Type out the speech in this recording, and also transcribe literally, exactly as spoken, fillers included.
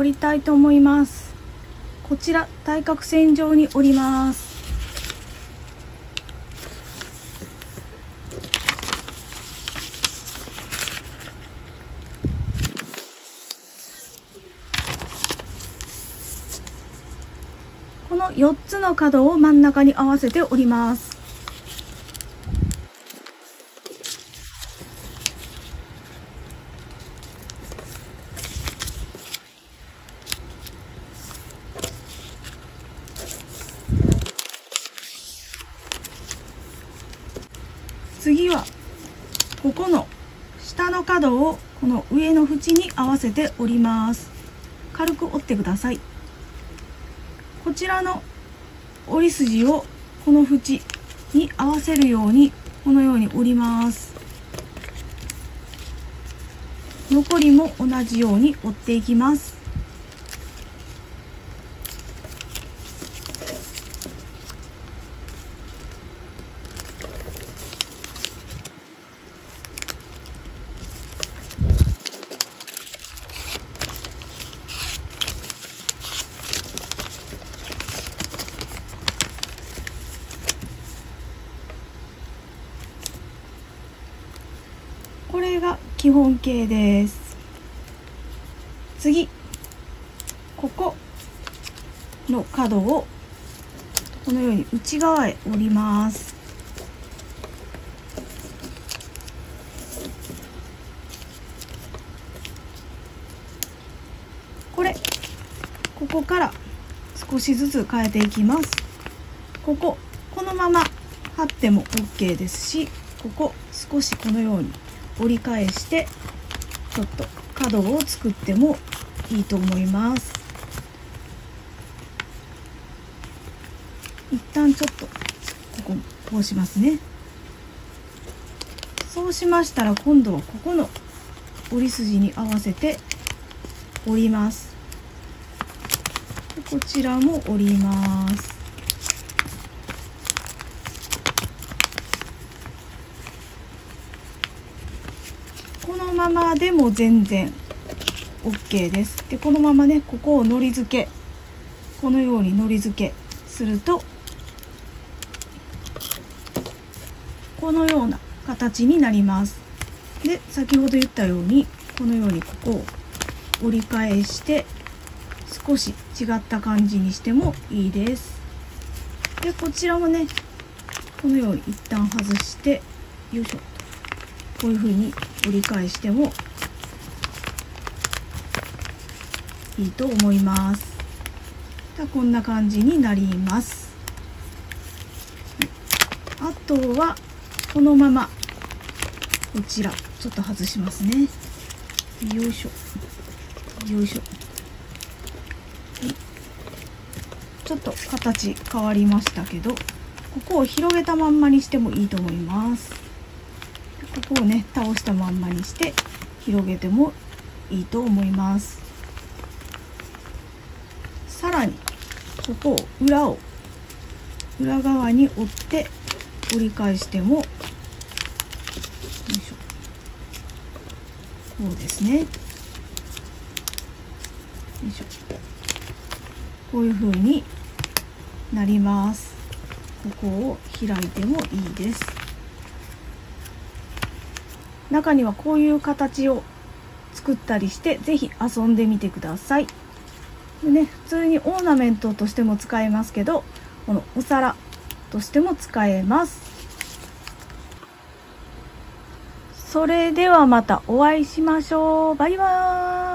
折りたいと思います。こちら対角線上に折ります。このよっつの角を真ん中に合わせて折ります。次はここの下の角をこの上の縁に合わせて折ります。軽く折ってください。こちらの折り筋をこの縁に合わせるようにこのように折ります。残りも同じように折っていきます。これが基本形です。次ここの角をこのように内側へ折ります。これここから少しずつ変えていきます。こここのまま貼っても オーケー ですし、ここ少しこのように折り返してちょっと角を作ってもいいと思います。一旦ちょっとこここうしますね。そうしましたら今度はここの折り筋に合わせて折ります。こちらも折ります。このままでも全然 オーケー です。でこのままね、ここをのり付け、このようにのり付けするとこのような形になります。で先ほど言ったようにこのようにここを折り返して少し違った感じにしてもいいです。でこちらもね、このように一旦外して、よいしょ、こういうふうに折り返してもいいと思います。こんな感じになります。あとはこのままこちらちょっと外しますね。よいしょ、よいしょ。ちょっと形変わりましたけど、ここを広げたまんまにしてもいいと思います。ここをね、倒したまんまにして広げてもいいと思います。さらにここを裏を裏側に折って折り返しても、よいしょ、こうですね、よいしょ、こういう風になります。ここを開いてもいいです。中にはこういう形を作ったりして、ぜひ遊んでみてください。でね、普通にオーナメントとしても使えますけど、このお皿としても使えます。それではまたお会いしましょう。バイバーイ。